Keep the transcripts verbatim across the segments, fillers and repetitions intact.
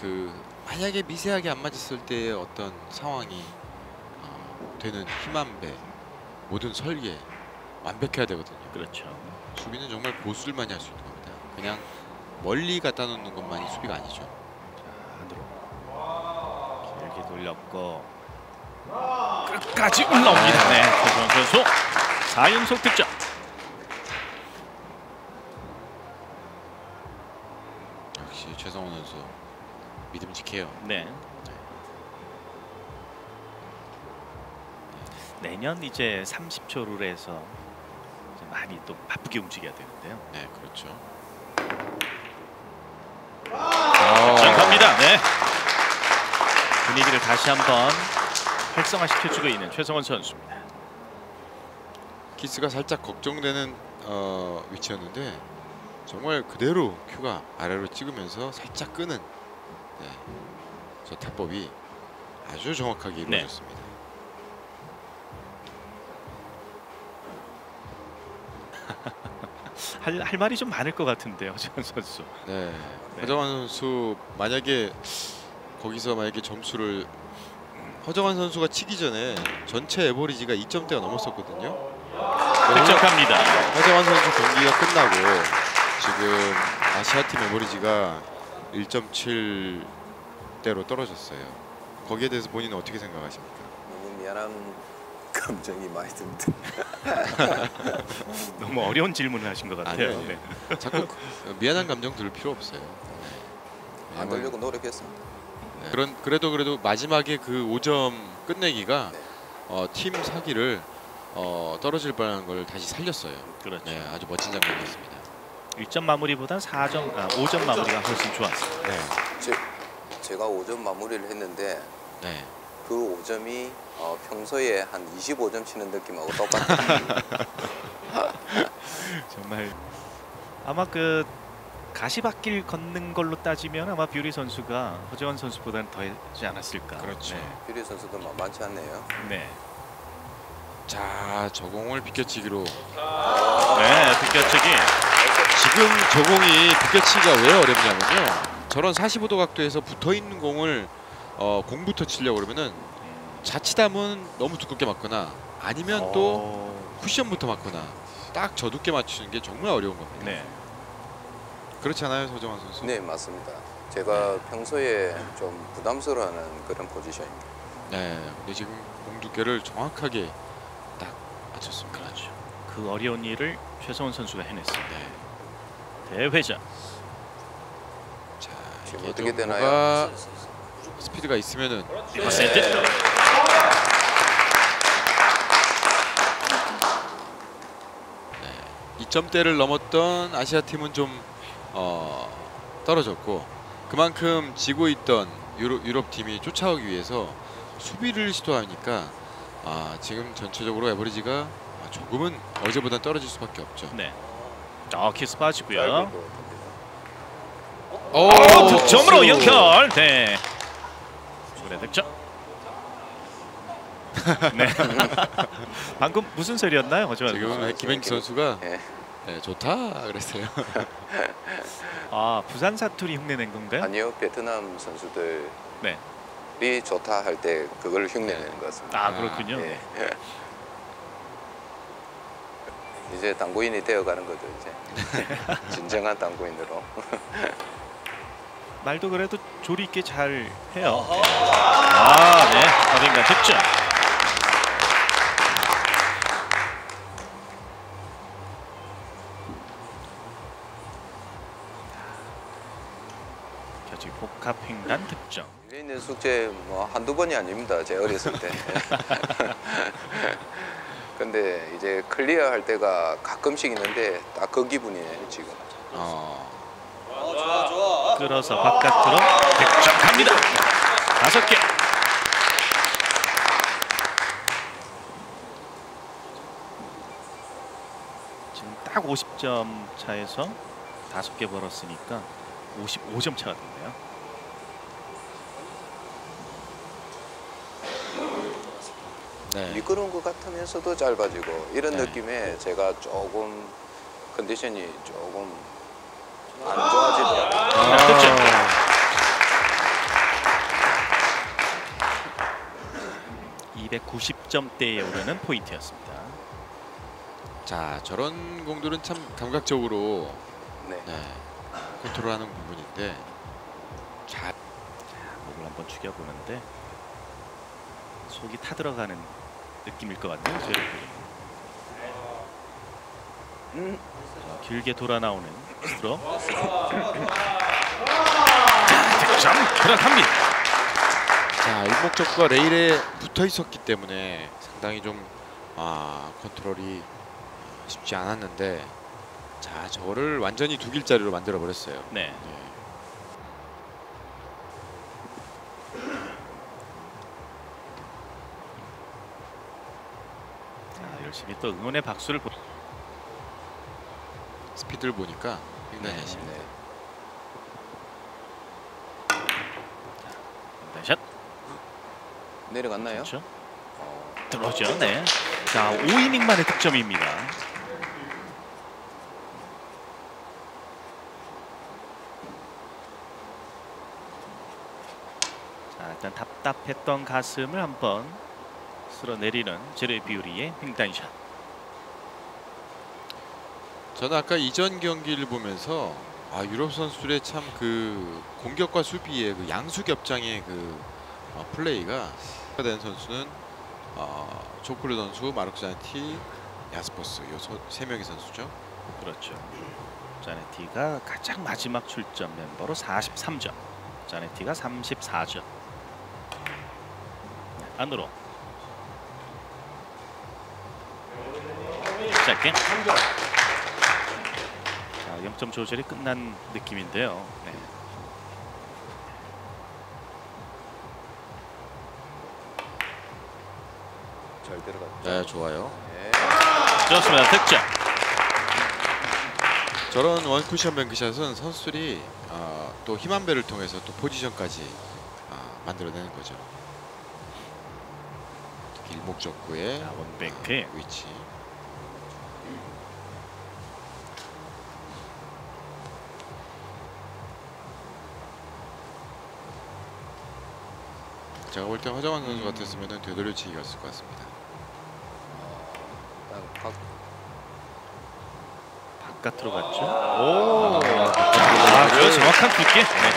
그 만약에 미세하게 안 맞았을 때의 어떤 상황이 어, 되는 힘안배, 모든 설계 완벽해야 되거든요. 그렇죠. 수비는 정말 보수들만이 할 수 있는 겁니다. 그냥 멀리 갖다 놓는 것만이 수비가 아니죠. 자, 들어. 길게 돌렸고 끝까지 올라옵니다. 네, 서정환 선수 사 연속 득점. 역시 최성훈 선수 믿음직해요. 네. 내년 이제 삼십 초 룰에서 이제 많이 또 바쁘게 움직여야 되는데요. 네, 그렇죠. 득점 갑니다. 네. 분위기를 다시 한번 활성화시켜주고 있는 최성원 선수입니다. 키스가 살짝 걱정되는 어, 위치였는데 정말 그대로 큐가 아래로 찍으면서 살짝 끄는, 네, 저 타법이 아주 정확하게 이루어졌습니다. 네. 할, 할 말이 좀 많을 것 같은데요, 허정환 선수. 네, 네. 허정환 선수 만약에 거기서 만약에 점수를 허정환 선수가 치기 전에 전체 에버리지가 이 점대가 넘었었거든요. 득점합니다. 허정환 선수 경기가 끝나고 지금 아시아팀 에버리지가 일 점 칠대로 떨어졌어요. 거기에 대해서 본인은 어떻게 생각하십니까? 너무 미안한 감정이 많이 듭니다. 너무 어려운 질문을 하신 것 같아요. 아니요, 네. 자꾸 미안한 감정 들을 필요 없어요. 안 들려고 노력했습니다. 네. 그런, 그래도 그래도 마지막에 그 오 점 끝내기가, 네, 어, 팀 사기를 어, 떨어질 뻔한 걸 다시 살렸어요. 그렇죠. 네, 아주 멋진 장면이었습니다. 일 점 마무리보단 사 점, 아, 오 점 마무리가 훨씬 좋았어요. 네. 제, 제가 오 점 마무리를 했는데, 네, 그 오 점이 어, 평소에 한 이십오 점 치는 느낌하고 똑같아요. 정말 아마 그 가시밭길 걷는 걸로 따지면 아마 뷰리 선수가 허정환 선수보다는 더하지 않았을까. 그렇죠. 네. 뷰리 선수도 만만치 않네요. 네. 자, 저 공을 비껴치기로. 네, 비껴치기. 지금 저 공이 비껴치기가 왜 어렵냐면요, 저런 사십오 도 각도에서 붙어 있는 공을 어, 공부터 치려고 그러면은 자칫하면 너무 두껍게 맞거나 아니면 오, 또 쿠션부터 맞거나 딱 저 두께 맞추는 게 정말 어려운 겁니다. 네. 그렇지 않아요, 서정환 선수? 네, 맞습니다. 제가, 네, 평소에 좀 부담스러워하는 그런 포지션입니다. 네, 근데 지금 공 두께를 정확하게 딱 맞췄습니다. 그렇죠. 그 어려운 일을 최성훈 선수가 해냈어요. 네. 대회전. 자, 지금 어떻게 되나요? 스피드가 있으면은. 네. 네. 이 점대를 넘었던 아시아팀은 좀 어, 떨어졌고, 그만큼 지고 있던 유로, 유럽팀이 쫓아오기 위해서 수비를 시도하니까 아, 지금 전체적으로 에버리지가 조금은 어제보다 떨어질 수밖에 없죠. 네. 아, 키스 빠지고요. 오, 득점으로 연결. 네. 그래, 득점. 네. 방금 무슨 소리였나요? 어쩌면 지금 김현기 선수가, 네, 네, 좋다 그랬어요. 아, 부산 사투리 흉내낸 건가요? 아니요, 베트남 선수들이, 네, 좋다 할 때 그걸 흉내내는 것 같습니다. 아, 그렇군요. 네. 이제 당구인이 되어가는 거죠, 이제. 진정한 당구인으로. 말도 그래도 조리 있게 잘 해요. 네. 아, 네, 어딘가 득점. 지금 복합 횡단 득점. 밀려 있는 숙제 뭐 한두 번이 아닙니다. 제 어렸을 때. 근데 이제 클리어할 때가 가끔씩 있는데 딱 그 기분이에요, 지금. 어. 어, 좋아, 좋아. 끌어서 바깥으로 득점 갑니다. 다섯 개. 지금 딱 오십 점 차에서 다섯 개 벌었으니까 오십오 점 차가 됐네요. 네. 미끄러운 것 같으면서도 짧아지고 이런, 네, 느낌에 제가 조금 컨디션이 조금 안 좋아지더라고요. 아, 아, 이백구십 점대에 오르는 포인트였습니다. 자, 저런 공들은 참 감각적으로 네. 네, 컨트롤하는 부분인데 잘 목을 한번 죽여보는데 속이 타들어가는 느낌일 것 같네요. 음. 자, 길게 돌아 나오는 스트로. 득점 그라탐비. 자, 일목적과 레일에 붙어 있었기 때문에 상당히 좀 아, 컨트롤이 쉽지 않았는데 자, 저를 완전히 두 길짜리로 만들어 버렸어요. 네. 네. 자, 열심히 또 응원의 박수를 보. 스피드를 보니까 굉장히 네, 쉽네요. 네. 샷 내려갔나요? 그렇죠? 어... 들어오죠. 네. 자, 오 이닝 만의 득점입니다. 자, 일단 답답했던 가슴을 한번 쓸어내리는 제레 비우리의 횡단샷. 저는 아까 이전 경기를 보면서 아, 유럽 선수들의 참 그 공격과 수비의 그 양수 겹장의 그 어, 플레이가 된 선수는 어, 조크르 선수, 마르크자네티, 야스포스 요 세 명의 선수죠. 그렇죠. 자네티가 가장 마지막 출전 멤버로 사십삼 점, 자네티가 삼십사 점. 안으로. 짧게. 영 점 조절이 끝난 느낌인데요. 네. 잘 들어갔죠. 네, 좋아요. 네. 좋습니다. 득점. 저런 원쿠션 뱅크샷은 선수들이 어, 또 힘 한 배를 통해서 또 포지션까지 어, 만들어내는 거죠. 특히 일목적구의 아, 원뱅크 어, 위치. 제가 볼 때 허정환 선수 같았으면 되돌려치기였을 것 같습니다. 바깥으로 갔죠? 오, 아, 저 정확한 두께. 네.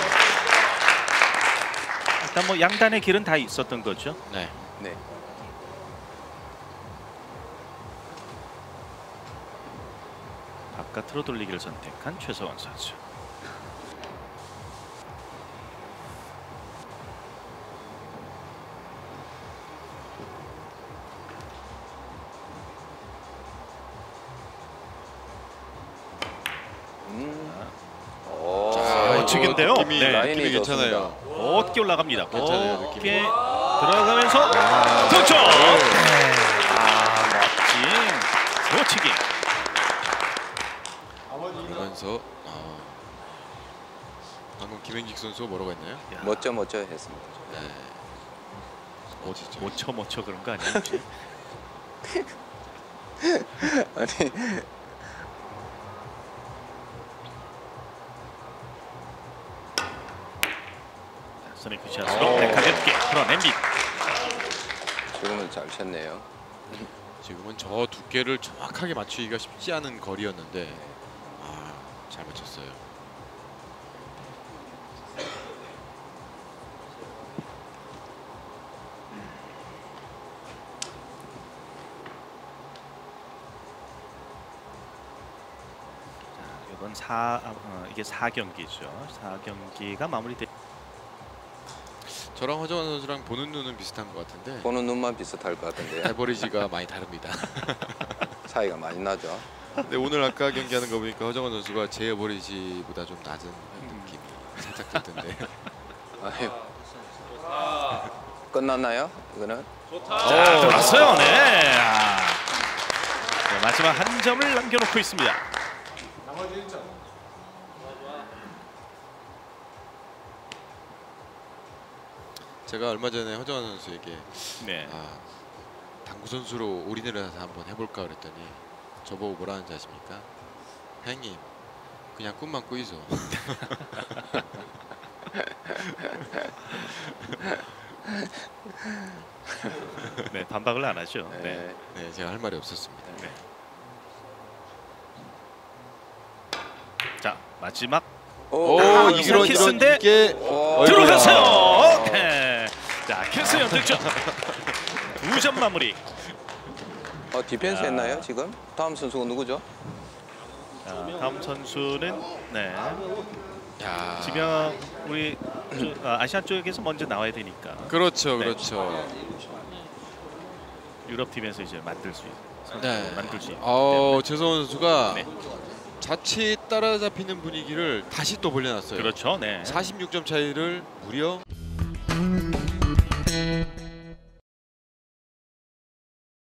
일단 뭐 양단의 길은 다 있었던 거죠. 네. 네. 바깥으로 돌리기를 선택한 최성원 선수. 측인데요. 어, 네, 라인이 괜찮아요. 어떻게 올라갑니다. 어떻게 들어가면서 도착. 아, 멋진 도치기. 그러면서 어, 방금 김현직 선수가 뭐라고 했나요? 야. 멋져 멋져 했습니다. 네. 어디죠? 멋져 멋져 그런 거 아니에요? 아니. 스네크샷으로 가볍게 풀어냅니다. 지금은 잘 쳤네요. 지금은 저 두께를 정확하게 맞추기가 쉽지 않은 거리였는데 아, 잘 맞췄어요. 자, 이번 사 어, 이게 사 경기죠. 사 경기가 마무리됐. 저랑 허정환 선수랑 보는 눈은 비슷한 것 같은데 보는 눈만 비슷할 것 같은데 에버리지가 많이 다릅니다. 차이가 많이 나죠. 근데 오늘 아까 경기하는 거 보니까 허정환 선수가 제 에버리지보다 좀 낮은 느낌이 살짝 들던데. 끝났나요? 이거는? 좋다. 자, 들어왔어요. 네. 네, 마지막 한 점을 남겨놓고 있습니다. 나머지 일 점. 제가 얼마 전에 허정환 선수에게 네. 아, 당구 선수로 올인을 해서 한번 해볼까 그랬더니 저보고 뭐라는 줄 아십니까? 형님 그냥 꿈만 꾸이소. 네, 반박을 안 하죠. 네, 네. 네, 제가 할 말이 없었습니다. 네. 자, 마지막. 오, 아, 이런 키스인데 들어갔어요. 네. 자, 키스 연득점. 두 점 마무리. 어, 디펜스 야. 했나요 지금? 다음 선수가 누구죠? 자, 다음 선수는 네. 야. 지명 우리 아시아 쪽에서 먼저 나와야 되니까. 그렇죠, 네. 그렇죠. 유럽 팀에서 이제 만들 수 있어요. 네. 만들 수. 어, 최성원 선수가 네. 자칫 따라잡히는 분위기를 다시 또 벌려놨어요. 그렇죠, 네. 사십육 점 차이를 무려.